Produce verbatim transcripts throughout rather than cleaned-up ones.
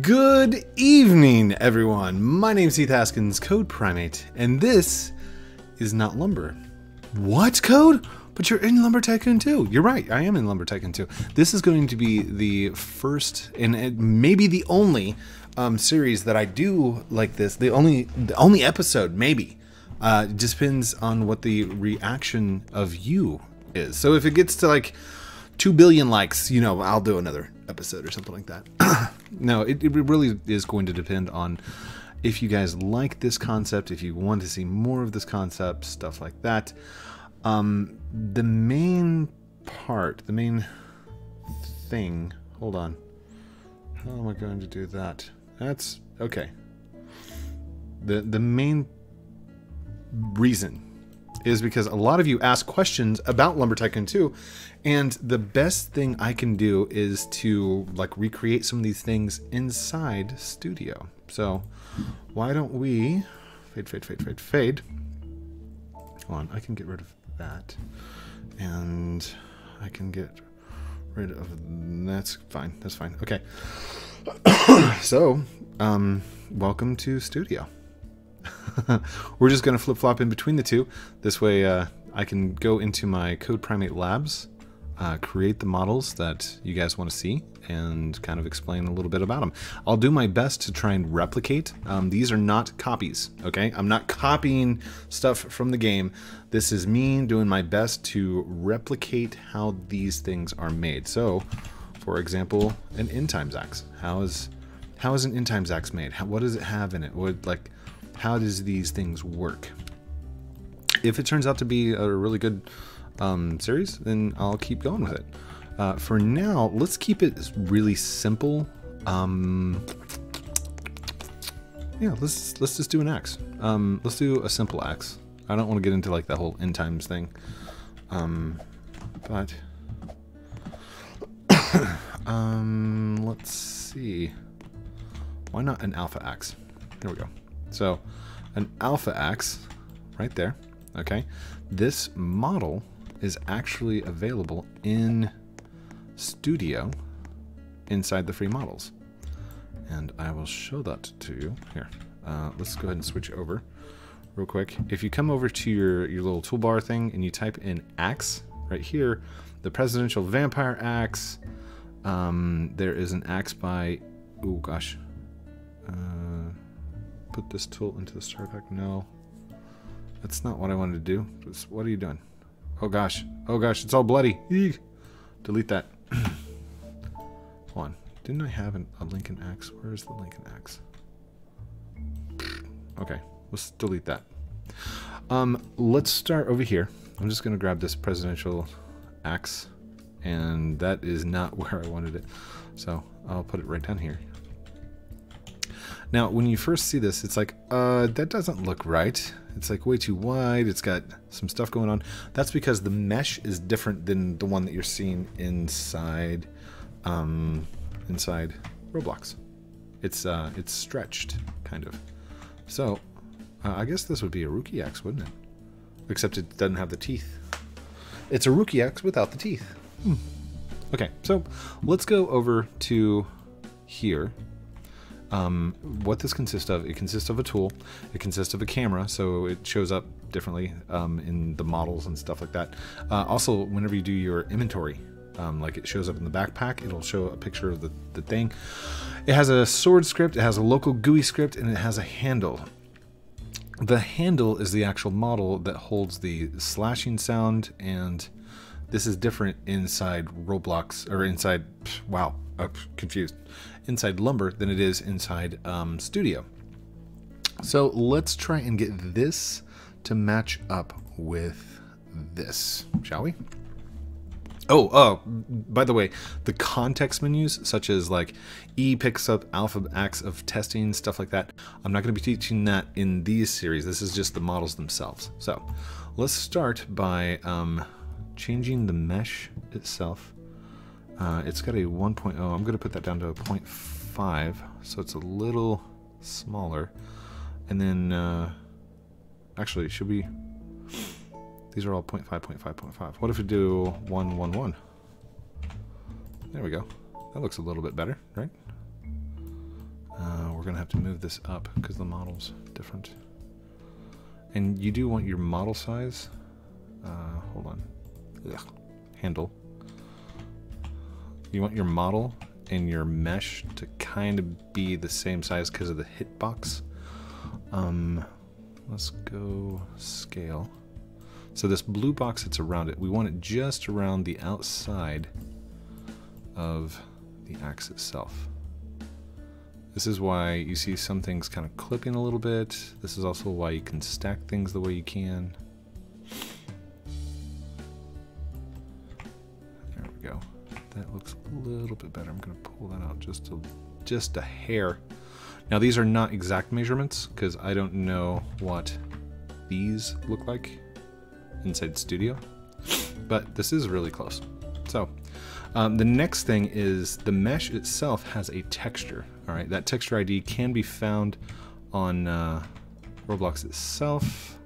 Good evening, everyone. My name's Heath Haskins, Code Primate, and this is not Lumber. What, Code? But you're in Lumber Tycoon two. You're right, I am in Lumber Tycoon two. This is going to be the first, and maybe the only, um, series that I do like this. The only, the only episode, maybe. Uh, it just depends on what the reaction of you is. So if it gets to like two billion likes, you know, I'll do another episode or something like that. No, it, it really is going to depend on if you guys like this concept, if you want to see more of this concept, stuff like that. Um, the main part, the main thing, hold on. How am I going to do that? That's okay. The, the main reason is because a lot of you ask questions about Lumber Tycoon two, and the best thing I can do is to like recreate some of these things inside Studio. So why don't we fade, fade, fade, fade, fade. Hold on, I can get rid of that, and I can get rid of, that's fine, that's fine, okay. So, um, welcome to Studio. We're just going to flip-flop in between the two. This way uh, I can go into my Code Primate Labs, uh, create the models that you guys want to see, and kind of explain a little bit about them. I'll do my best to try and replicate. Um, these are not copies, okay? I'm not copying stuff from the game. This is me doing my best to replicate how these things are made. So, for example, an End Times Axe. How is, how is an End Times Axe made? How, what does it have in it? What, like... how does these things work? If it turns out to be a really good um, series, then I'll keep going with it. Uh, for now, let's keep it really simple. Um, yeah, let's let's just do an axe. Um, let's do a simple axe. I don't want to get into like that whole end times thing, um, but um, let's see. Why not an alpha axe? There we go. So an alpha axe right there, okay? This model is actually available in Studio inside the free models. And I will show that to you here. Uh, let's go ahead and switch over real quick. If you come over to your, your little toolbar thing and you type in axe right here, the presidential vampire axe, um, there is an axe by, oh gosh, uh, put this tool into the start pack. No, that's not what I wanted to do. Just, what are you doing? Oh gosh, oh gosh, it's all bloody. Eek. Delete that. Hold on, didn't I have an, a Lincoln axe? Where's the Lincoln axe? Okay, let's delete that. Um, let's start over here. I'm just gonna grab this presidential axe, and that is not where I wanted it. So I'll put it right down here. Now, when you first see this, it's like, uh, that doesn't look right. It's like way too wide. It's got some stuff going on. That's because the mesh is different than the one that you're seeing inside, um, inside Roblox. It's uh, it's stretched, kind of. So, uh, I guess this would be a Ruki axe, wouldn't it? Except it doesn't have the teeth. It's a Ruki axe without the teeth. Hmm. Okay, so let's go over to here. Um, what this consists of, it consists of a tool, it consists of a camera, so it shows up differently um, in the models and stuff like that. Uh, also, whenever you do your inventory, um, like it shows up in the backpack, it'll show a picture of the, the thing. It has a sword script, it has a local G U I script, and it has a handle. The handle is the actual model that holds the slashing sound, and this is different inside Roblox, or inside, wow, I'm confused. Inside Lumber than it is inside um, Studio. So let's try and get this to match up with this, shall we? Oh, oh, by the way, the context menus, such as like E picks up alpha acts of testing, stuff like that. I'm not gonna be teaching that in these series. This is just the models themselves. So let's start by um, changing the mesh itself. Uh, it's got a one point oh. I'm going to put that down to a zero point five, so it's a little smaller. And then, uh, actually, should we? These are all zero point five, zero point five, zero point five. What if we do one, one, one? There we go. That looks a little bit better, right? Uh, we're gonna have to move this up because the model's different. And you do want your model size. Uh, hold on. Ugh. Handle. You want your model and your mesh to kind of be the same size because of the hitbox. Um, let's go scale. So this blue box that's around it, we want it just around the outside of the axe itself. This is why you see some things kind of clipping a little bit. This is also why you can stack things the way you can. There we go. That looks a little bit better. I'm gonna pull that out just a, just a hair. Now these are not exact measurements because I don't know what these look like inside Studio, but this is really close. So um, the next thing is the mesh itself has a texture. All right, that texture I D can be found on uh, Roblox itself.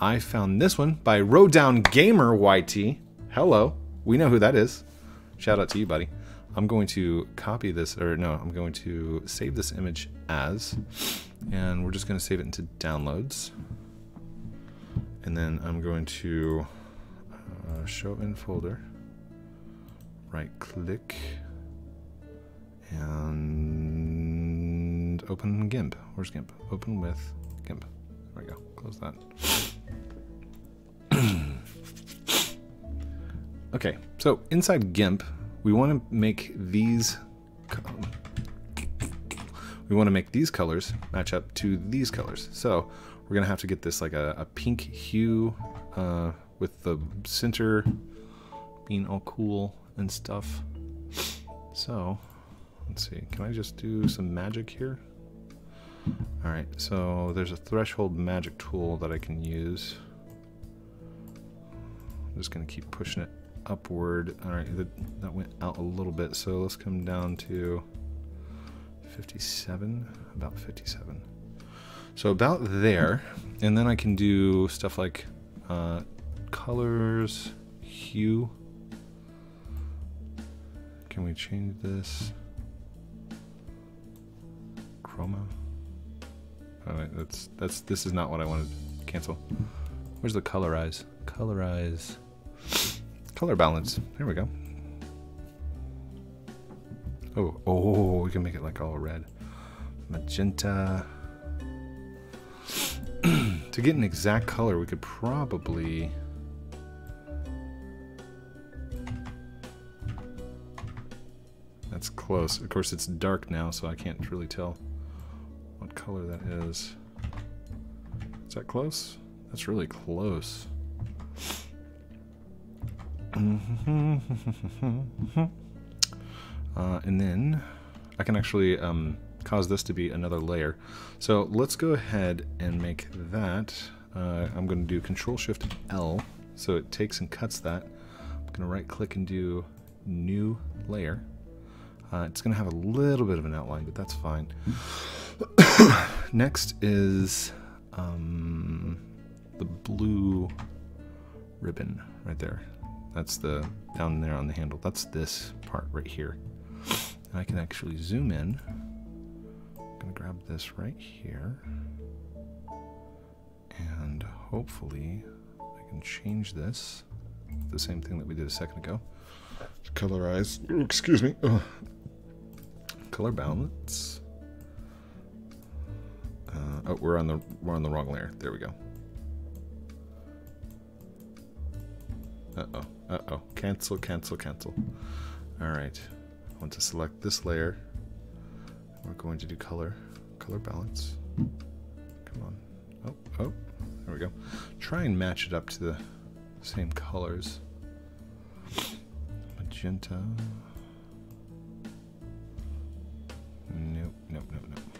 I found this one by Rodown Gamer Y T. Hello, we know who that is. Shout out to you, buddy. I'm going to copy this, or no, I'm going to save this image as, and we're just gonna save it into downloads. And then I'm going to uh, show in folder, right click, and open GIMP. Where's GIMP? Open with GIMP. There we go. Close that. Okay, so inside GIMP, we want to make these. We want to make these colors match up to these colors. So we're gonna have to get this like a, a pink hue uh, with the center being all cool and stuff. So let's see, can I just do some magic here? All right, so there's a threshold magic tool that I can use. I'm just gonna keep pushing it upward. All right, that, that went out a little bit. So let's come down to fifty-seven, about fifty-seven. So about there, and then I can do stuff like uh, colors, hue. Can we change this? Chroma. All right, that's that's this is not what I wanted. Cancel. Where's the colorize? Colorize. Color balance. There we go. Oh, oh, we can make it like all red, magenta. To get an exact color, we could probably that's close. Of course, it's dark now, so I can't really tell what color that is. Is that close? That's really close. Uh, and then I can actually um, cause this to be another layer. So let's go ahead and make that. Uh, I'm going to do Control Shift L, so it takes and cuts that. I'm going to right click and do New Layer. Uh, it's going to have a little bit of an outline, but that's fine. Next is um, the blue ribbon right there. That's the down there on the handle. That's this part right here. And I can actually zoom in. Grab this right here, and hopefully I can change this, the same thing that we did a second ago. Colorize, excuse me, oh. Color balance. Uh, oh, we're on the we're on the wrong layer. There we go. Uh oh, uh oh, cancel, cancel, cancel. All right, I want to select this layer. We're going to do color, color balance. Come on. Oh, oh, there we go. Try and match it up to the same colors. Magenta. Nope, nope, nope, nope.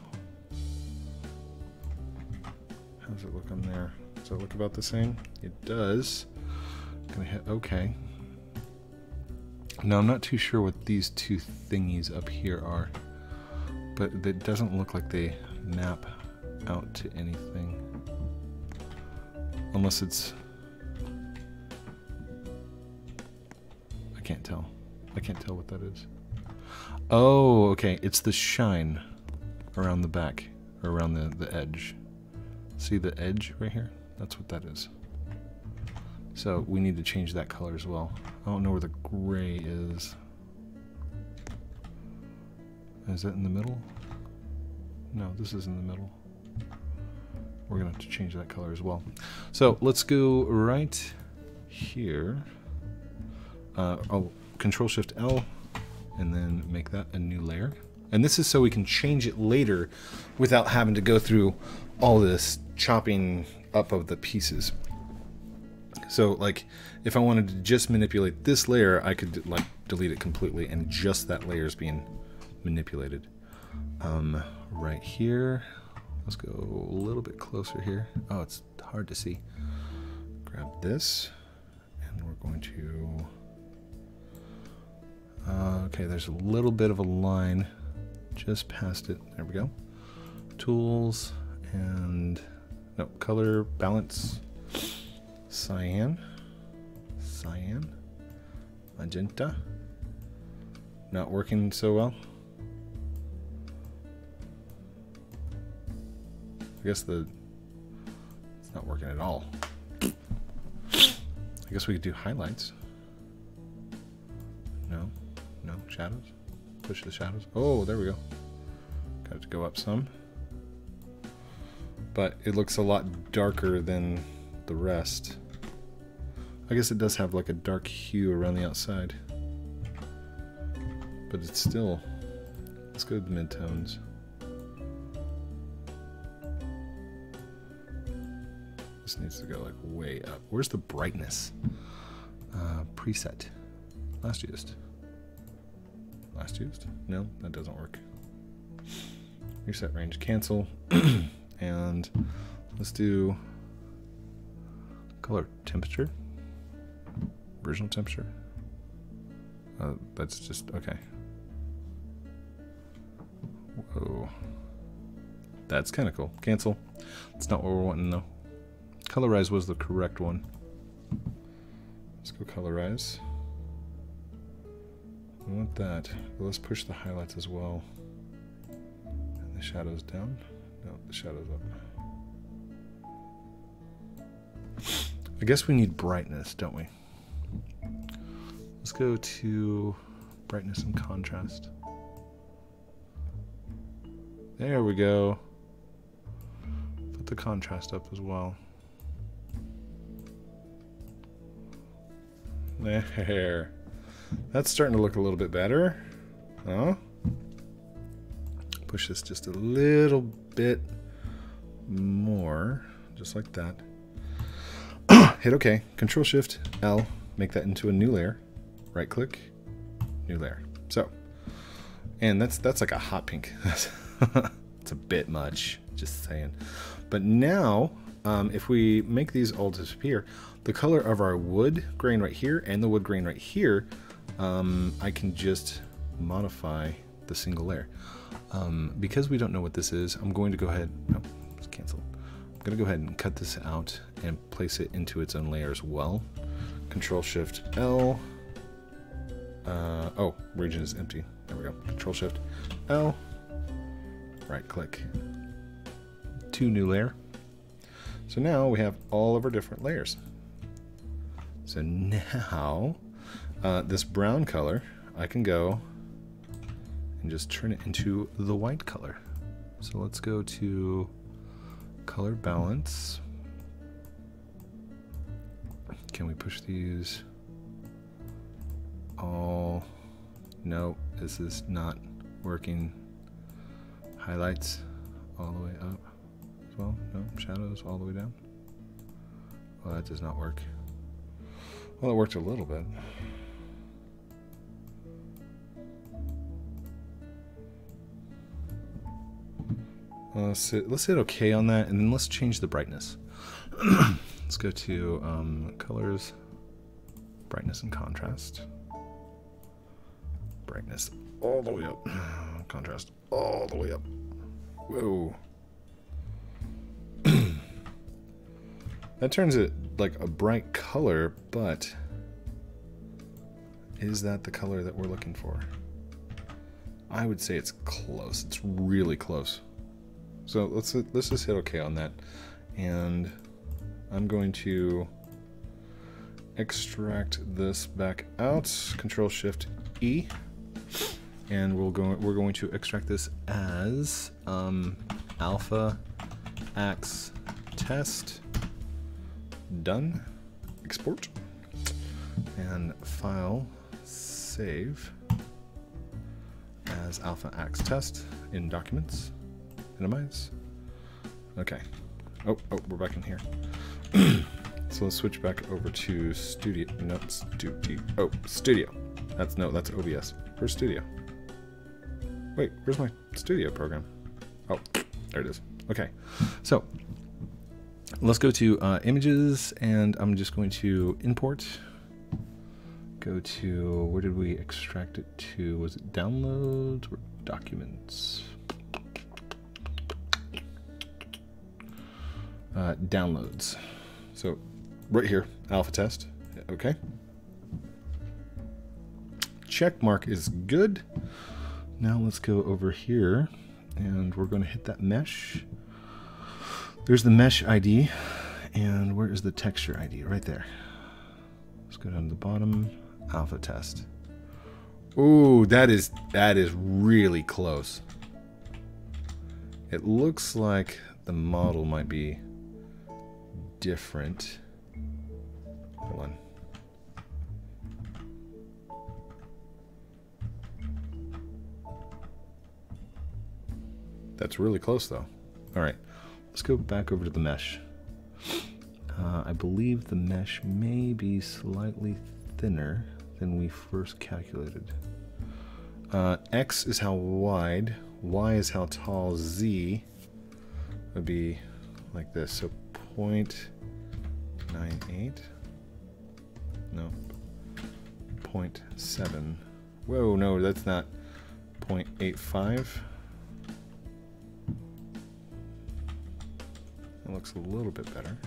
How does it look on there? Does it look about the same? It does. I'm gonna hit okay. Now I'm not too sure what these two thingies up here are, but it doesn't look like they map out to anything. Unless it's, I can't tell. I can't tell what that is. Oh, okay, it's the shine. around the back, or around the, the edge. See the edge right here? That's what that is. So we need to change that color as well. I don't know where the gray is. Is that in the middle? No, this is in the middle. We're gonna have to change that color as well. So let's go right here. Uh, I'll Control Shift L and then make that a new layer. And this is so we can change it later without having to go through all this chopping up of the pieces. So like if I wanted to just manipulate this layer, I could like delete it completely and just that layer is being manipulated. Um, right here, let's go a little bit closer here. Oh, it's hard to see. Grab this and we're going to, uh, okay, there's a little bit of a line just past it. There we go. Tools and no, color, balance, cyan, cyan, magenta, not working so well. I guess the, it's not working at all. I guess we could do highlights. No, no, shadows, push the shadows. Oh, there we go. Got it to go up some. But it looks a lot darker than the rest. I guess it does have like a dark hue around the outside. But it's still, let's go to the midtones. This needs to go like way up. Where's the brightness? Uh, preset. Last used. Last used? No, that doesn't work. Reset range, cancel. And let's do color temperature. Original temperature. Uh, that's just, okay. Whoa. That's kind of cool. Cancel. That's not what we're wanting though. Colorize was the correct one. Let's go colorize. I want that. Well, let's push the highlights as well. And the shadows down. No, the shadows up. I guess we need brightness, don't we? Let's go to brightness and contrast. There we go. Put the contrast up as well. There. That's starting to look a little bit better. Huh? Push this just a little bit more, just like that. Hit OK. Control Shift L. Make that into a new layer. Right click, new layer. So, and that's that's like a hot pink. It's a bit much. Just saying. But now, um, if we make these all disappear, the color of our wood grain right here and the wood grain right here, um, I can just modify the single layer. Um, because we don't know what this is, I'm going to go ahead, no, it's canceled. I'm gonna go ahead and cut this out and place it into its own layer as well. Control Shift L, uh, oh, region is empty, there we go. Control Shift L, right click, to new layer. So now we have all of our different layers. So now, uh, this brown color, I can go and just turn it into the white color. So let's go to color balance. Can we push these all? No, this is not working. Highlights all the way up as well. No, shadows all the way down. Well, that does not work. Well, it worked a little bit. Uh, let's, hit, let's hit OK on that, and then let's change the brightness. Let's go to um, colors, brightness and contrast. Brightness all the way up. Contrast all the way up. Whoa. That turns it like a bright color, but is that the color that we're looking for? I would say it's close. It's really close. So let's let's just hit OK on that, and I'm going to extract this back out. Control Shift E, and we'll go. We're going to extract this as um, Alpha Axe test. Done. Export and file save as Alpha Axe test in documents. Minimize. Okay. Oh, oh, we're back in here. So let's switch back over to Studio. No, Studio. Oh, Studio. That's no, that's O B S. Where's Studio? Wait, where's my Studio program? Oh, there it is. Okay. So let's go to uh, images, and I'm just going to import. Go to, where did we extract it to? Was it downloads or documents? Uh, downloads. So right here, alpha test. Okay. Check mark is good. Now let's go over here, and we're going to hit that mesh. There's the mesh I D, and where is the texture I D? Right there. Let's go down to the bottom. Alpha test. Ooh, that is that is really close. It looks like the model might be different. Hold on. That's really close, though. All right. Let's go back over to the mesh. Uh, I believe the mesh may be slightly thinner than we first calculated. Uh, X is how wide, Y is how tall, Z would be like this. So zero point nine eight, no, zero point seven. Whoa, no, that's not zero point eight five. It looks a little bit better.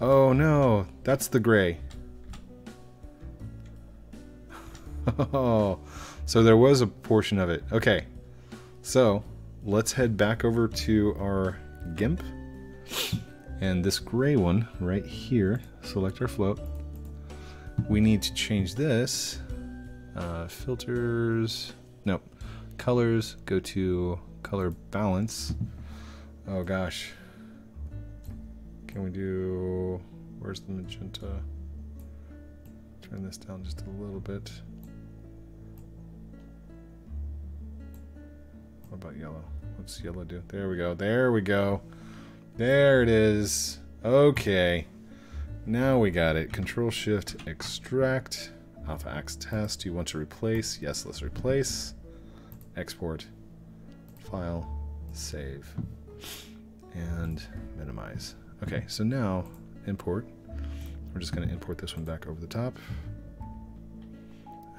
Oh no, that's the gray. Oh, so there was a portion of it. Okay, so let's head back over to our GIMP. And this gray one right here, select our float. We need to change this. Uh, filters, no, colors, go to color balance. Oh gosh. Can we do, where's the magenta? Turn this down just a little bit. What about yellow? What's yellow do? There we go, there we go. There it is. Okay. Now we got it. Control Shift Extract. Alpha Axe test. You want to replace? Yes, let's replace. Export. File. Save. And minimize. Okay, so now import. We're just going to import this one back over the top.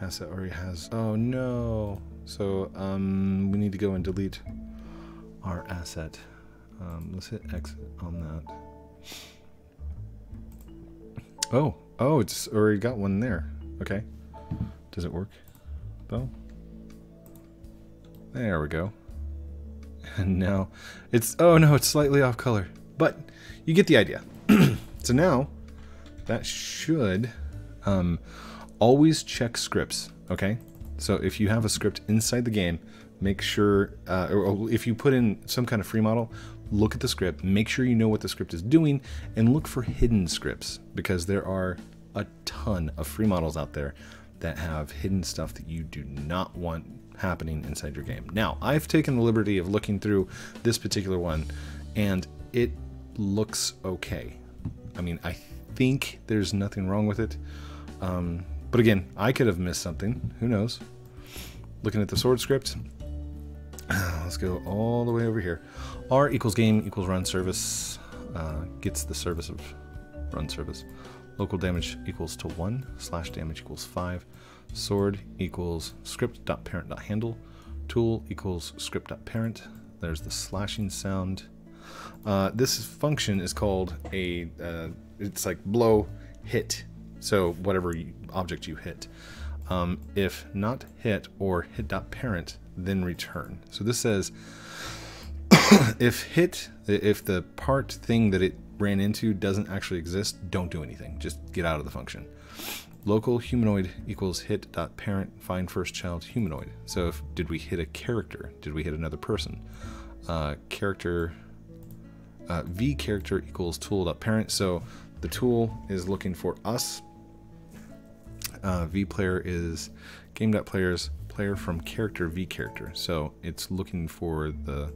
Asset already has. Oh no. So um, we need to go and delete our asset. Um, let's hit exit on that. Oh, oh, it's already got one there. Okay. Does it work though? There we go. And now it's, oh no, it's slightly off color. But you get the idea. So now that should um, always check scripts. Okay. So if you have a script inside the game, make sure, uh, or if you put in some kind of free model, look at the script, make sure you know what the script is doing, and look for hidden scripts, because there are a ton of free models out there that have hidden stuff that you do not want happening inside your game. Now, I've taken the liberty of looking through this particular one, and it looks okay. I mean, I think there's nothing wrong with it. Um, but again, I could have missed something. Who knows? Looking at the sword script, let's go all the way over here. R equals game equals run service, uh, gets the service of run service. Local damage equals to one, slash damage equals five, sword equals script.parent.handle, tool equals script.parent. There's the slashing sound. Uh, this function is called a, uh, it's like blow hit, so whatever you, object you hit. Um, if not hit or hit.parent, then return. So this says if hit, if the part thing that it ran into doesn't actually exist, don't do anything. Just get out of the function. Local humanoid equals hit.parent, find first child humanoid. So if did we hit a character? Did we hit another person? Uh, character uh, v character equals tool.parent. So the tool is looking for us. Uh, v player is game.players player from character v character. So it's looking for the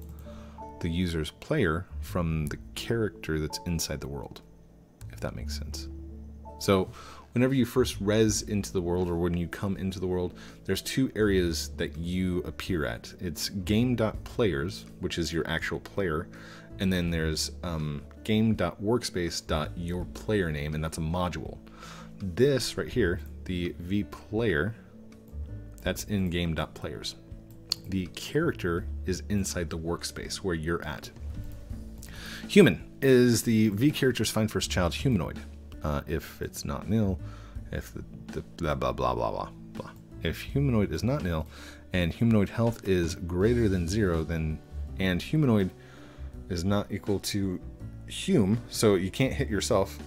the user's player from the character that's inside the world, if that makes sense. So whenever you first res into the world, or when you come into the world, there's two areas that you appear at. It's game.players, which is your actual player, and then there's um, game.workspace.yourplayerName, and that's a module. This right here, the vPlayer, that's in game.players. The character is inside the workspace where you're at. Human is the v character's find first child humanoid. Uh, if it's not nil, if the, the blah, blah, blah, blah, blah, blah. If humanoid is not nil and humanoid health is greater than zero, then, and humanoid is not equal to hume, so you can't hit yourself,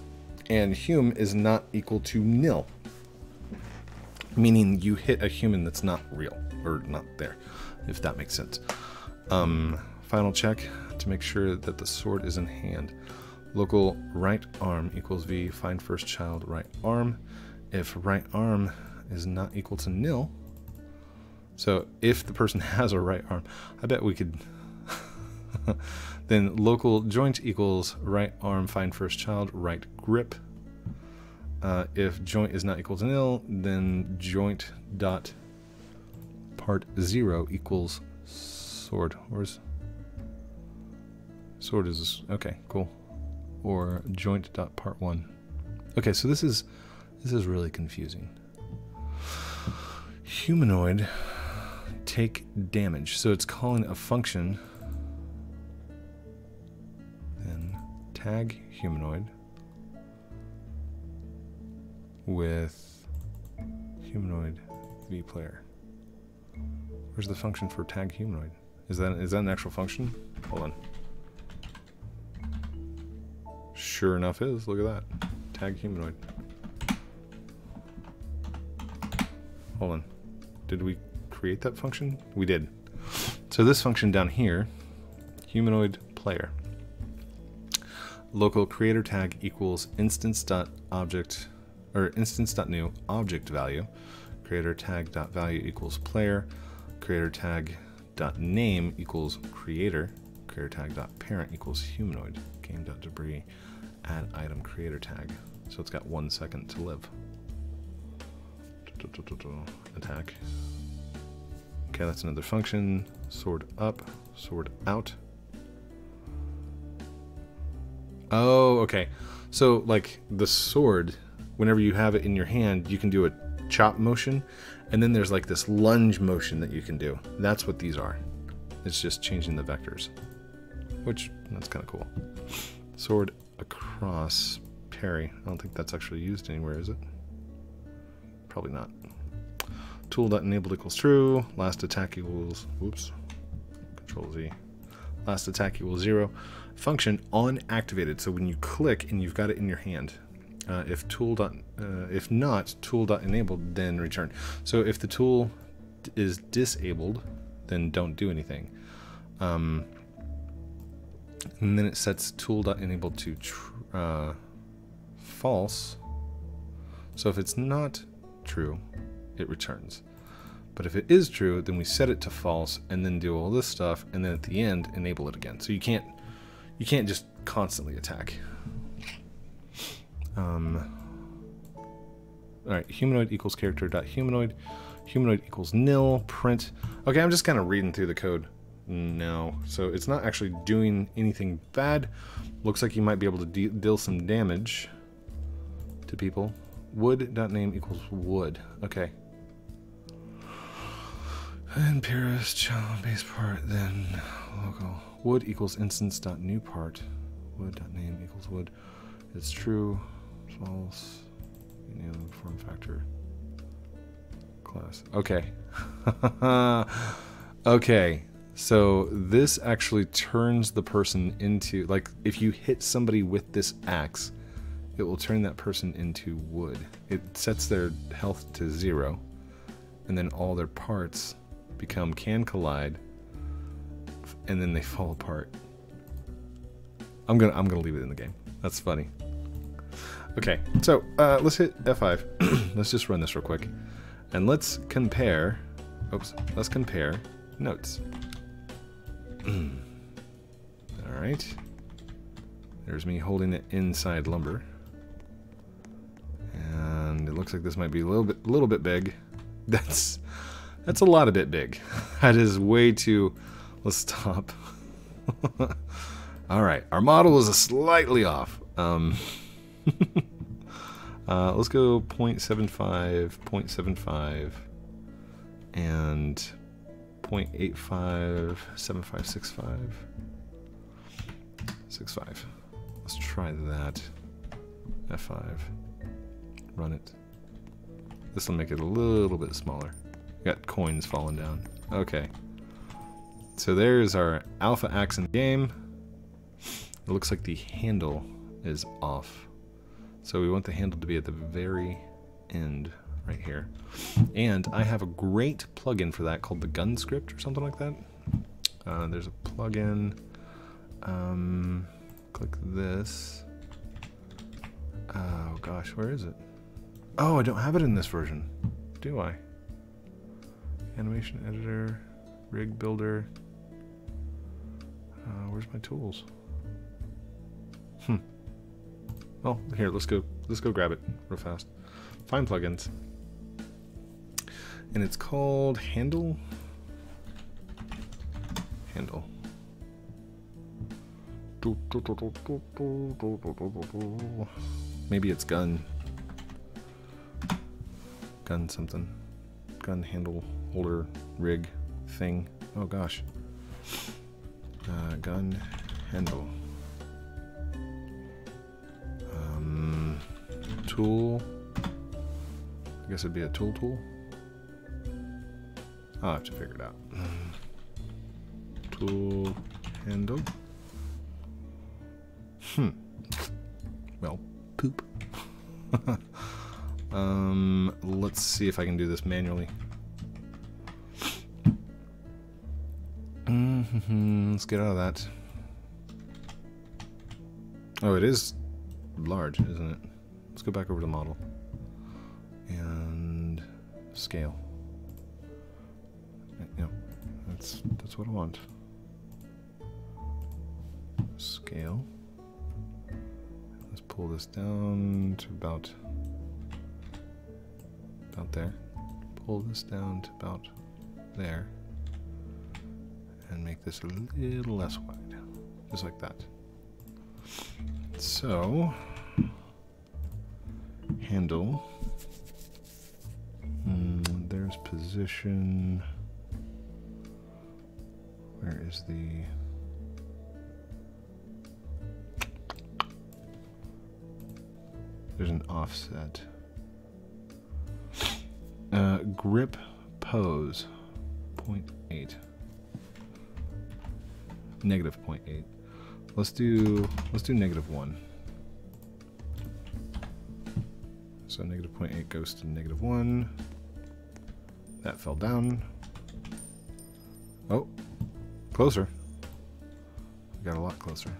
and hume is not equal to nil, meaning you hit a human that's not real or not there, if that makes sense. Um, final check to make sure that the sword is in hand. Local right arm equals v, find first child right arm. If right arm is not equal to nil, so if the person has a right arm, I bet we could, then local joint equals right arm, find first child, right grip. Uh, if joint is not equal to nil, then joint dot part zero equals sword. Where's sword is, okay, cool. Or joint dot part one. Okay, so this is this is really confusing. Humanoid take damage. So it's calling a function. Then tag humanoid with humanoid vPlayer. Where's the function for tag humanoid? Is that is that an actual function? Hold on. Sure enough is, look at that. Tag humanoid. Hold on. Did we create that function? We did. So this function down here, humanoid player. Local creator tag equals instance.object or instance.new object value. Creator tag.value equals player. Creator tag.name equals creator. Creator tag.parent equals humanoid. Game.debris. Add item creator tag. So it's got one second to live. Attack. Okay, that's another function. Sword up, sword out. Oh, okay. So like the sword, whenever you have it in your hand, you can do a chop motion. And then there's like this lunge motion that you can do. That's what these are. It's just changing the vectors, which that's kind of cool. Sword across parry. I don't think that's actually used anywhere, is it? Probably not. Tool.enabled equals true. Last attack equals, whoops, control Z. Last attack equals zero. Function on activated. So when you click and you've got it in your hand, uh, if tool dot, uh, if not tool.enabled, then return. So if the tool is disabled, then don't do anything. Um, And then it sets tool.enabled to tr uh, false. So if it's not true, it returns. But if it is true, then we set it to false and then do all this stuff. And then at the end, enable it again. So you can't, you can't just constantly attack. Um, all right, humanoid equals character.humanoid. Humanoid equals nil, print. Okay, I'm just kind of reading through the code. No, so it's not actually doing anything bad. Looks like you might be able to de deal some damage to people. Wood.name equals wood. Okay. And Pyrrhus, child base part, then local. Wood equals instance.new part. Wood.name equals wood. It's true, false, you know, form factor. class. Okay. Okay. So this actually turns the person into, like, if you hit somebody with this axe, it will turn that person into wood. It sets their health to zero, and then all their parts become can collide, and then they fall apart. I'm gonna I'm gonna leave it in the game. That's funny. Okay, so uh, let's hit F five. Let's just run this real quick, and let's compare. Oops, let's compare notes. All right. There's me holding it inside lumber, and it looks like this might be a little bit, little bit big. That's that's a lot of bit big. That is way too. Let's stop. All right, our model is slightly off. Um, uh, let's go zero point seven five, zero point seven five, and zero point eight five, seven five six five, six five. Let's try that. F five. Run it. This will make it a little bit smaller. Got coins falling down. Okay. So there's our Alpha Axe in the game. It looks like the handle is off. So we want the handle to be at the very end right here. And I have a great plugin for that called the Gun Script or something like that. Uh, there's a plugin. Um, click this. Oh gosh, where is it? Oh, I don't have it in this version. Do I? Animation editor, rig builder. Uh, where's my tools? Hmm. Well, here, let's go. Let's go grab it real fast. Find plugins. And it's called Handle. Handle. Maybe it's gun. Gun something. Gun handle holder rig thing. Oh gosh. Uh, gun handle. Um, tool. I guess it'd be a tool tool. I'll have to figure it out. Tool handle. Hmm. Well, poop. um, let's see if I can do this manually. Mm-hmm, let's get out of that. Oh, it is large, isn't it? Let's go back over to model. And scale. Yep, that's, that's what I want. Scale. Pull this down to about about there. Pull this down to about there, and make this a little less wide, just like that. So handle. Mm, there's position. Where is the? There's an offset. Uh, grip pose, zero point eight. Negative zero point eight. Let's do let's do negative one. So negative zero point eight goes to negative one. That fell down. Oh, closer. We got a lot closer.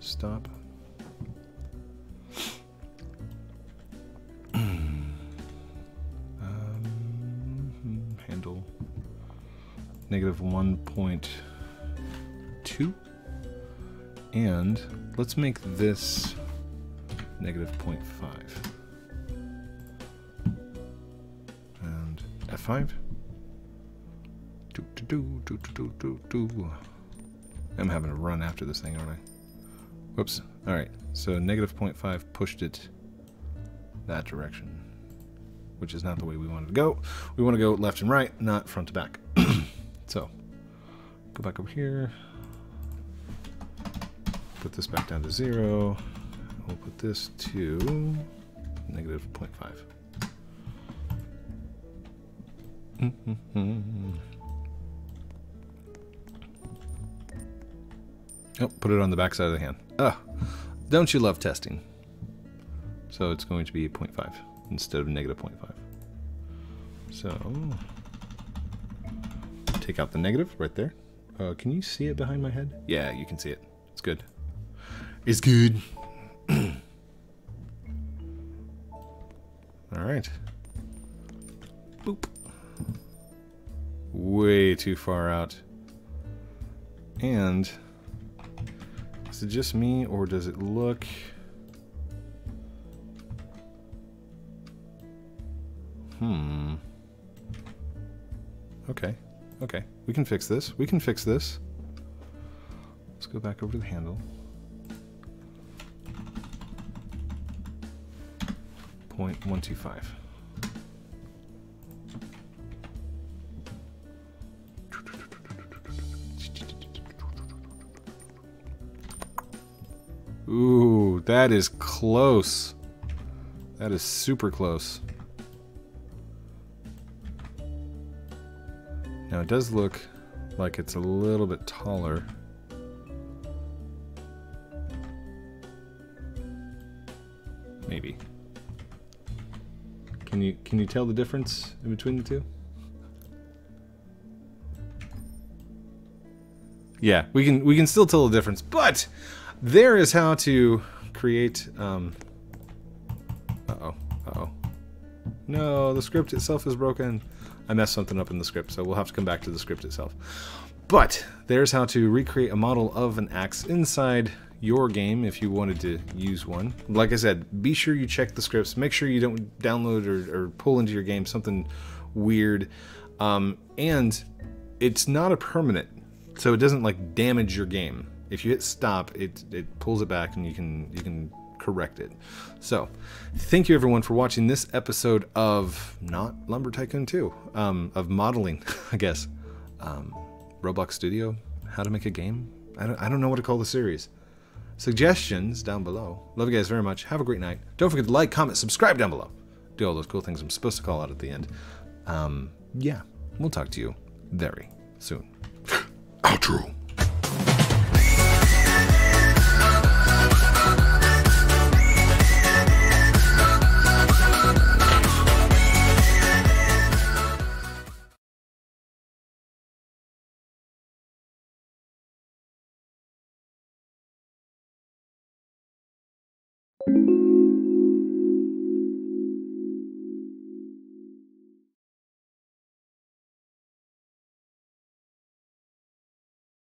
Stop. Negative one point two, and let's make this negative zero point five, and F five, do, do, do, do, do, do, do. I'm having to run after this thing, aren't I? Whoops. All right, so negative zero point five pushed it that direction, which is not the way we wanted to go. We want to go left and right, not front to back. So, go back over here, put this back down to zero, and we'll put this to negative zero point five. Oh, put it on the back side of the hand. Oh, don't you love testing? So it's going to be zero point five instead of negative zero point five. So take out the negative right there. Uh, can you see it behind my head? Yeah, you can see it. It's good. It's good. All right. Boop. Way too far out. And is it just me or does it look? Hmm. Okay. Okay. We can fix this. We can fix this. Let's go back over to the handle. Point one two five. Ooh, that is close. That is super close. Now it does look like it's a little bit taller. Maybe. Can you can you tell the difference in between the two? Yeah, we can we can still tell the difference, but there is how to create. Um, uh oh, uh oh. No, the script itself is broken. I messed something up in the script, so we'll have to come back to the script itself. But there's how to recreate a model of an axe inside your game if you wanted to use one. Like I said, be sure you check the scripts. Make sure you don't download or, or pull into your game something weird. Um, and it's not a permanent, so it doesn't like damage your game. If you hit stop, it it pulls it back and you can you can correct it. So, thank you everyone for watching this episode of not Lumber Tycoon two, um, of modeling, I guess. Um, Roblox Studio, how to make a game. I don't, I don't know what to call the series. Suggestions down below. Love you guys very much. Have a great night. Don't forget to like, comment, subscribe down below. Do all those cool things I'm supposed to call out at the end. Um, yeah, we'll talk to you very soon. Outro.